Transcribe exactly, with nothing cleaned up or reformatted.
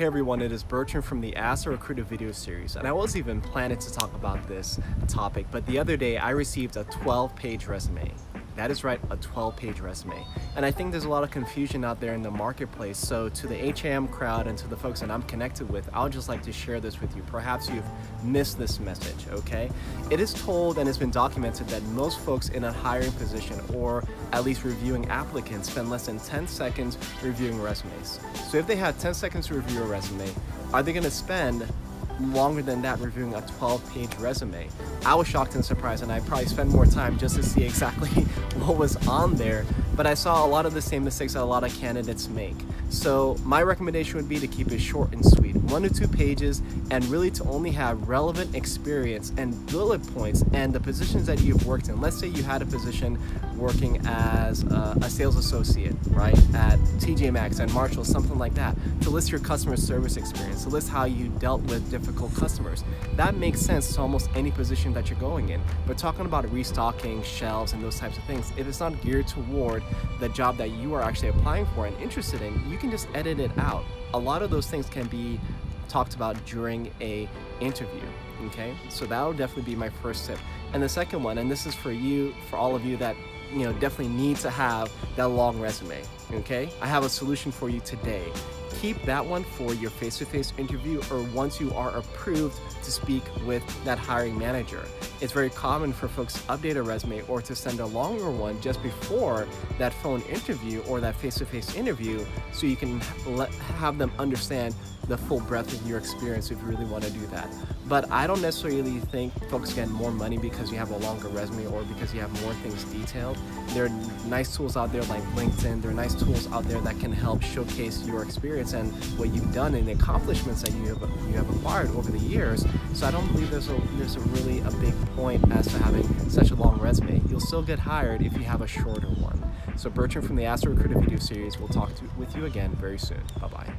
Hey everyone, it is Bertram from the Ask a Recruiter video series, and I wasn't even planning to talk about this topic, but the other day I received a twelve page resume. That is right, a twelve page resume. And I think there's a lot of confusion out there in the marketplace, so to the H R crowd and to the folks that I'm connected with, I would just like to share this with you. Perhaps you've missed this message, okay? It is told and it's been documented that most folks in a hiring position, or at least reviewing applicants, spend less than ten seconds reviewing resumes. So if they have ten seconds to review a resume, are they gonna spend longer than that reviewing a twelve page resume? I was shocked and surprised, and I probably spent more time just to see exactly what was on there, but I saw a lot of the same mistakes that a lot of candidates make. So my recommendation would be to keep it short and sweet, one to two pages, and really to only have relevant experience and bullet points and the positions that you've worked in. Let's say you had a position working as a, a sales associate, right, at T J Maxx and Marshall, something like that, to list your customer service experience, to list how you dealt with difficult customers. That makes sense to almost any position that you're going in. But talking about restocking shelves and those types of things, if it's not geared toward the job that you are actually applying for and interested in, you can just edit it out. A lot of those things can be talked about during a interview, okay? So that would definitely be my first tip. And the second one, and this is for you, for all of you that, you know, definitely need to have that long resume, okay? I have a solution for you today. Keep that one for your face-to-face interview, or once you are approved to speak with that hiring manager. It's very common for folks to update a resume or to send a longer one just before that phone interview or that face-to-face interview, so you can let, have them understand the full breadth of your experience if you really want to do that. But I don't necessarily think folks get more money because you have a longer resume or because you have more things detailed. There are nice tools out there like LinkedIn. There are nice tools out there that can help showcase your experience and what you've done and the accomplishments that you have, you have acquired over the years. So I don't believe there's a, there's a really a big point as to having such a long resume. You'll still get hired if you have a shorter one. So Bertram from the Ask a Recruiter video series will talk to, with you again very soon. Bye-bye.